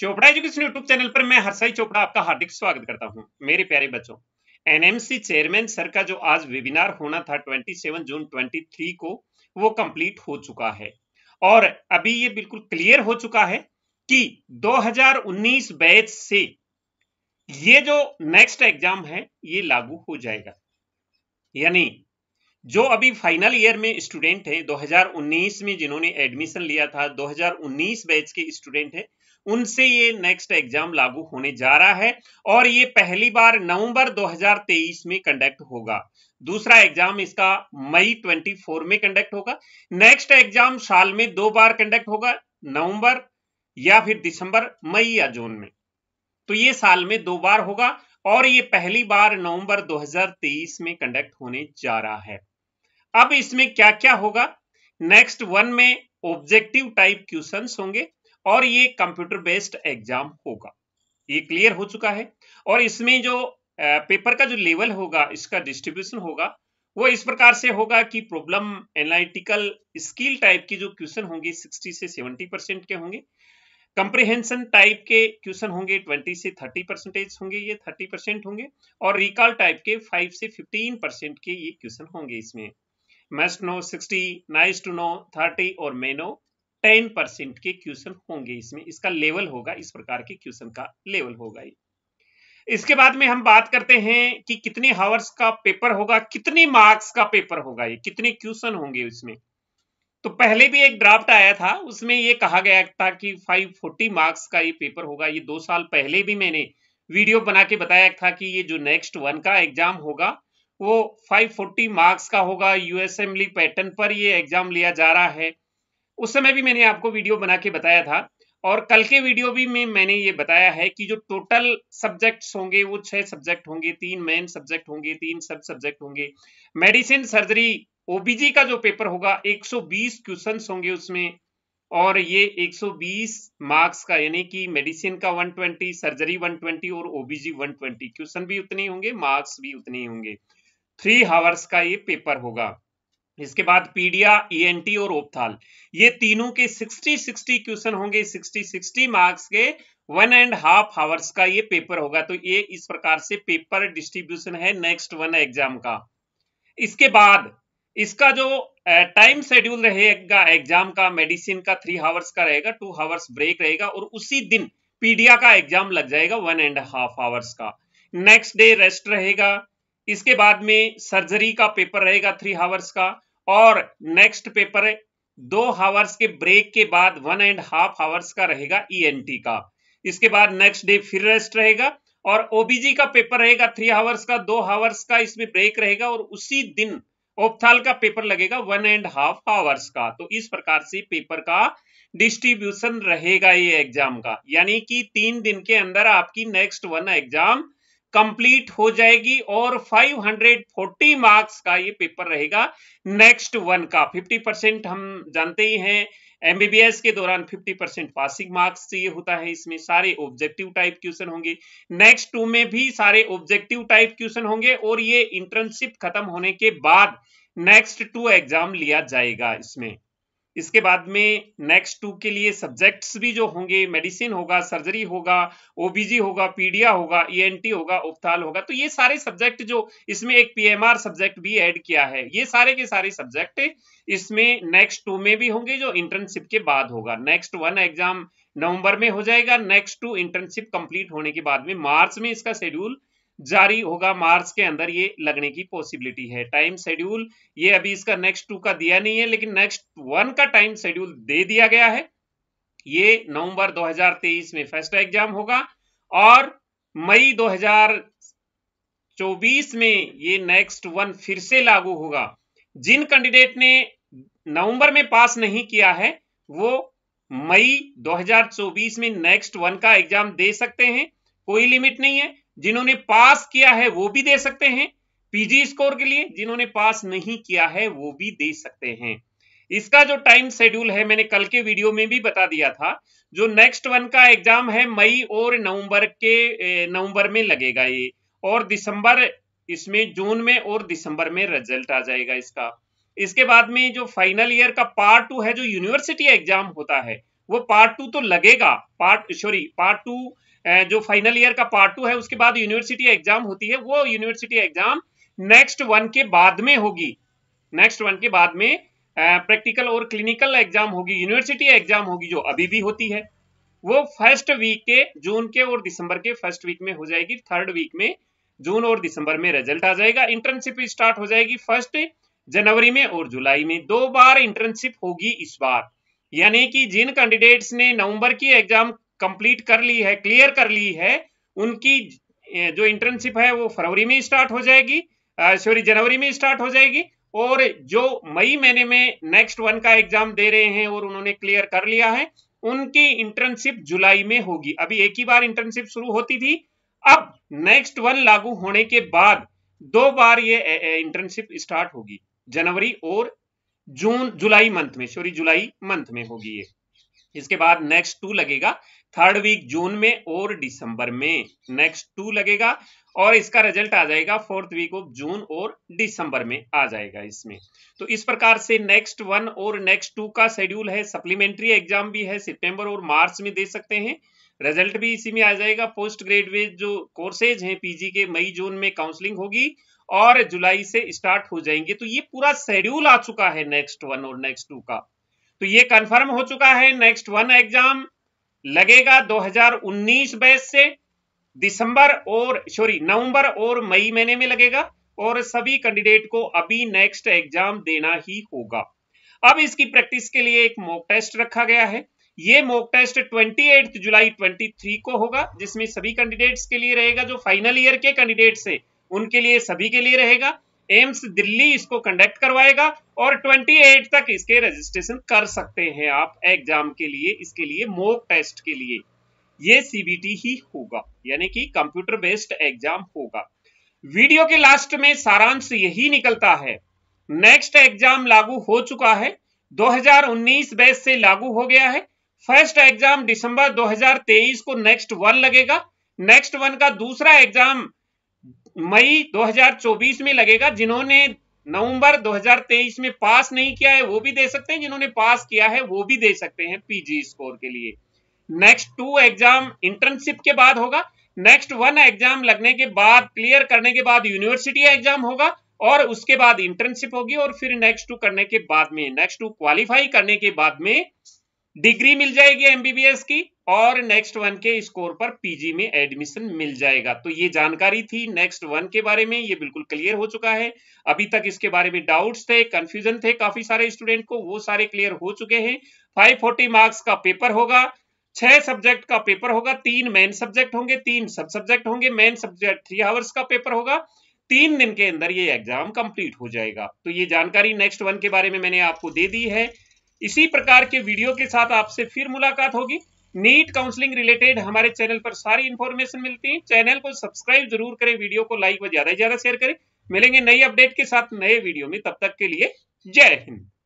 Chopra education YouTube channel पर मैं हरसाई चोपड़ा आपका हार्दिक स्वागत करता हूं। मेरे प्यारे बच्चों, एनएमसी चेयरमैन सर का जो आज वेबिनार होना था 27 जून 23 को, वो कंप्लीट हो चुका है और अभी ये बिल्कुल क्लियर हो चुका है कि 2019 बैच से ये जो नेक्स्ट एग्जाम है ये लागू हो जाएगा। यानी जो अभी फाइनल ईयर में स्टूडेंट हैं, 2019 में जिन्होंने एडमिशन लिया था, 2019 बैच के स्टूडेंट हैं, उनसे ये नेक्स्ट एग्जाम लागू होने जा रहा है और ये पहली बार नवंबर 2023 में कंडक्ट होगा। दूसरा एग्जाम इसका मई 24 में कंडक्ट होगा। नेक्स्ट एग्जाम साल में 2 बार कंडक्ट होगा, नवंबर या फिर दिसंबर, मई या जून में। तो ये साल में 2 बार होगा और ये पहली बार नवंबर 2023 में कंडक्ट होने जा रहा है। अब इसमें क्या क्या होगा? नेक्स्ट 1 में ऑब्जेक्टिव टाइप क्वेश्चंस होंगे और ये कंप्यूटर बेस्ड एग्जाम होगा, ये क्लियर हो चुका है। और इसमें जो पेपर का जो लेवल होगा, इसका डिस्ट्रीब्यूशन होगा, वो इस प्रकार से होगा कि प्रॉब्लम एनालिटिकल स्किल टाइप की जो क्वेश्चन होंगे 60 से 70% के होंगे, कंप्रिहेंशन टाइप के क्वेश्चन होंगे 20 से 30% होंगे, ये 30% होंगे, और रिकॉल टाइप के 5 से 15% के ये क्वेश्चन होंगे। इसमें must know 60, nice to know 30 और मे नो 10% के क्वेश्चन होंगे। इसमें इसका लेवल होगा, इस प्रकार के क्वेश्चन का लेवल होगा ये। इसके बाद में हम बात करते हैं कि कितने हावर्स का पेपर होगा, कितने मार्क्स का पेपर होगा, ये कितने क्वेश्चन होंगे इसमें। तो पहले भी एक ड्राफ्ट आया था, उसमें ये कहा गया था कि 540 मार्क्स का ये पेपर होगा। ये 2 साल पहले भी मैंने वीडियो बना के बताया था कि ये जो नेक्स्ट 1 का एग्जाम होगा वो 540 मार्क्स का होगा। यूएसएम पैटर्न पर ये एग्जाम लिया जा रहा है, उस समय भी मैंने आपको वीडियो बना के बताया था। और कल के वीडियो भी में मैंने ये बताया है कि जो टोटल सब्जेक्ट्स होंगे वो 6 सब्जेक्ट होंगे, 3 मेन सब्जेक्ट होंगे, 3 सब सब्जेक्ट होंगे। मेडिसिन, सर्जरी, ओबीजी का जो पेपर होगा 120 क्वेश्चंस होंगे उसमें, और ये 120 मार्क्स का, यानी कि मेडिसिन का 120, सर्जरी 120 और ओबीजी 120, क्वेश्चन भी उतने होंगे, मार्क्स भी उतने होंगे। 3 हावर्स का ये पेपर होगा। इसके बाद पीडिया, ENT और ओपथाल, ये तीनों के 60-60 क्वेश्चन होंगे, 60-60 मार्क्स के 1.5 हावर्स का ये पेपर होगा। तो ये इस प्रकार से पेपर डिस्ट्रीब्यूशन है नेक्स्ट 1 एग्जाम का। इसके बाद इसका जो टाइम शेड्यूल रहेगा एग्जाम का, मेडिसिन का 3 हावर्स का रहेगा, 2 हावर्स ब्रेक रहेगा, और उसी दिन पीडिया का एग्जाम लग जाएगा 1.5 हावर्स का। नेक्स्ट डे रेस्ट रहेगा। इसके बाद में सर्जरी का पेपर रहेगा 3 हावर्स का, और नेक्स्ट पेपर 2 हावर्स के ब्रेक के बाद 1.5 हावर्स का रहेगा ENT का। इसके बाद नेक्स्ट डे फिर रेस्ट रहेगा, और ओबीजी का पेपर रहेगा 3 हावर्स का, 2 हावर्स का इसमें ब्रेक रहेगा, और उसी दिन ओपथाल का पेपर लगेगा 1.5 हावर्स का। तो इस प्रकार से पेपर का डिस्ट्रीब्यूशन रहेगा ये एग्जाम का। यानी कि 3 दिन के अंदर आपकी नेक्स्ट 1 एग्जाम कंप्लीट हो जाएगी और 540 मार्क्स का ये पेपर रहेगा नेक्स्ट 1 का। 50% हम जानते ही हैं, एमबीबीएस के दौरान 50% पासिंग मार्क्स चाहिए होता है। इसमें सारे ऑब्जेक्टिव टाइप क्वेश्चन होंगे, नेक्स्ट 2 में भी सारे ऑब्जेक्टिव टाइप क्वेश्चन होंगे, और ये इंटर्नशिप खत्म होने के बाद नेक्स्ट 2 एग्जाम लिया जाएगा इसमें। इसके बाद में नेक्स्ट 2 के लिए सब्जेक्ट्स भी जो होंगे, मेडिसिन होगा, सर्जरी होगा, ओबीजी होगा, पीडिया होगा, ENT होगा, ओपथाल होगा, तो ये सारे सब्जेक्ट जो इसमें एक PMR सब्जेक्ट भी ऐड किया है, ये सारे के सारे सब्जेक्ट इसमें नेक्स्ट 2 में भी होंगे जो इंटर्नशिप के बाद होगा। नेक्स्ट 1 एग्जाम नवंबर में हो जाएगा, नेक्स्ट 2 इंटर्नशिप कंप्लीट होने के बाद में मार्च में इसका शेड्यूल जारी होगा। मार्च के अंदर ये लगने की पॉसिबिलिटी है। टाइम शेड्यूल ये अभी इसका नेक्स्ट 2 का दिया नहीं है, लेकिन नेक्स्ट 1 का टाइम शेड्यूल दे दिया गया है। ये नवंबर 2023 में फर्स्ट एग्जाम होगा और मई 2024 में ये नेक्स्ट 1 फिर से लागू होगा। जिन कैंडिडेट ने नवंबर में पास नहीं किया है वो मई 2024 में नेक्स्ट 1 का एग्जाम दे सकते हैं, कोई लिमिट नहीं है। जिन्होंने पास किया है वो भी दे सकते हैं पीजी स्कोर के लिए, जिन्होंने पास नहीं किया है वो भी दे सकते हैं। इसका जो टाइम शेड्यूल है मैंने कल के वीडियो में भी बता दिया था। जो नेक्स्ट 1 का एग्जाम है मई और नवंबर में लगेगा ये, और दिसंबर इसमें, जून में और दिसंबर में रिजल्ट आ जाएगा इसका। इसके बाद में जो फाइनल ईयर का पार्ट 2 है, जो यूनिवर्सिटी एग्जाम होता है, वो पार्ट टू तो लगेगा, पार्ट टू जो फाइनल ईयर का पार्ट टू है उसके बाद यूनिवर्सिटी एग्जाम होती है, वो यूनिवर्सिटी एग्जाम नेक्स्ट 1 के बाद में होगी। नेक्स्ट 1 के बाद में प्रैक्टिकल और क्लिनिकल एग्जाम होगी, यूनिवर्सिटी एग्जाम होगी जो अभी भी होती है, वो फर्स्ट वीक के जून के और दिसंबर के फर्स्ट वीक में हो जाएगी। थर्ड वीक में जून और दिसंबर में रिजल्ट आ जाएगा। इंटर्नशिप स्टार्ट हो जाएगी 1 जनवरी में और जुलाई में, 2 बार इंटर्नशिप होगी इस बार। यानी कि जिन कैंडिडेट्स ने नवंबर की एग्जाम कंप्लीट कर ली है, क्लियर कर ली है, उनकी जो इंटर्नशिप है वो फरवरी में स्टार्ट हो जाएगी, जनवरी में स्टार्ट हो जाएगी। और जो मई महीने में नेक्स्ट 1 का एग्जाम दे रहे हैं और उन्होंने क्लियर कर लिया है, उनकी इंटर्नशिप जुलाई में होगी। अभी एक ही बार इंटर्नशिप शुरू होती थी, अब नेक्स्ट 1 लागू होने के बाद 2 बार ये इंटर्नशिप स्टार्ट होगी, जनवरी और जुलाई मंथ में होगी ये। इसके बाद नेक्स्ट 2 लगेगा 3rd वीक जून में और दिसंबर में नेक्स्ट 2 लगेगा, और इसका रिजल्ट आ जाएगा 4th वीक ऑफ जून और दिसंबर में आ जाएगा इसमें। तो इस प्रकार से नेक्स्ट 1 और नेक्स्ट 2 का शेड्यूल है। सप्लीमेंट्री एग्जाम भी है, सितंबर और मार्च में दे सकते हैं, रिजल्ट भी इसी में आ जाएगा। पोस्ट ग्रेजुएट जो कोर्सेज हैं पीजी के, मई जून में काउंसलिंग होगी और जुलाई से स्टार्ट हो जाएंगे। तो ये पूरा शेड्यूल आ चुका है नेक्स्ट 1 और नेक्स्ट 2 का। तो ये कंफर्म हो चुका है, नेक्स्ट 1 एग्जाम लगेगा 2019 बैच से, नवंबर और मई महीने में लगेगा, और सभी कैंडिडेट को अभी नेक्स्ट एग्जाम देना ही होगा। अब इसकी प्रैक्टिस के लिए एक मॉक टेस्ट रखा गया है। ये मॉक टेस्ट 28 जुलाई 2023 को होगा, जिसमें सभी कैंडिडेट्स के लिए रहेगा, जो फाइनल ईयर के कैंडिडेट्स है उनके लिए, सभी के लिए रहेगा। एम्स दिल्ली इसको कंडक्ट करवाएगा और 28 तक इसके रजिस्ट्रेशन कर सकते हैं आप एग्जाम के लिए। इसके लिए मॉक टेस्ट के लिए ये सीबीटी ही होगा, यानी कि कंप्यूटर बेस्ड एग्जाम होगा। वीडियो के लास्ट में सारांश यही निकलता है, नेक्स्ट एग्जाम लागू हो चुका है, 2019 बैच से लागू हो गया है। फर्स्ट एग्जाम दिसंबर 2023 को नेक्स्ट 1 लगेगा। नेक्स्ट 1 का दूसरा एग्जाम मई 2024 में लगेगा। जिन्होंने नवंबर 2023 में पास नहीं किया है वो भी दे सकते हैं, जिन्होंने पास किया है वो भी दे सकते हैं पीजी स्कोर के लिए। नेक्स्ट 2 एग्जाम इंटर्नशिप के बाद होगा। नेक्स्ट 1 एग्जाम लगने के बाद, क्लियर करने के बाद यूनिवर्सिटी एग्जाम होगा और उसके बाद इंटर्नशिप होगी, और फिर नेक्स्ट 2 करने के बाद में, नेक्स्ट 2 क्वालिफाई करने के बाद में डिग्री मिल जाएगी एमबीबीएस की, और नेक्स्ट 1 के स्कोर पर पीजी में एडमिशन मिल जाएगा। तो ये जानकारी थी नेक्स्ट 1 के बारे में, ये बिल्कुल क्लियर हो चुका है। अभी तक इसके बारे में डाउट्स थे, कंफ्यूजन थे काफी सारे स्टूडेंट को, वो सारे क्लियर हो चुके हैं। 540 मार्क्स का पेपर होगा, 6 सब्जेक्ट का पेपर होगा, 3 मेन सब्जेक्ट होंगे, 3 सब सब्जेक्ट होंगे। मेन सब्जेक्ट 3 आवर्स का पेपर होगा, 3 दिन के अंदर ये एग्जाम कंप्लीट हो जाएगा। तो ये जानकारी नेक्स्ट 1 के बारे में मैंने आपको दे दी है। इसी प्रकार के वीडियो के साथ आपसे फिर मुलाकात होगी। नीट काउंसलिंग रिलेटेड हमारे चैनल पर सारी इंफॉर्मेशन मिलती है, चैनल को सब्सक्राइब जरूर करें, वीडियो को लाइक व ज्यादा से ज्यादा शेयर करें। मिलेंगे नई अपडेट के साथ नए वीडियो में, तब तक के लिए जय हिंद।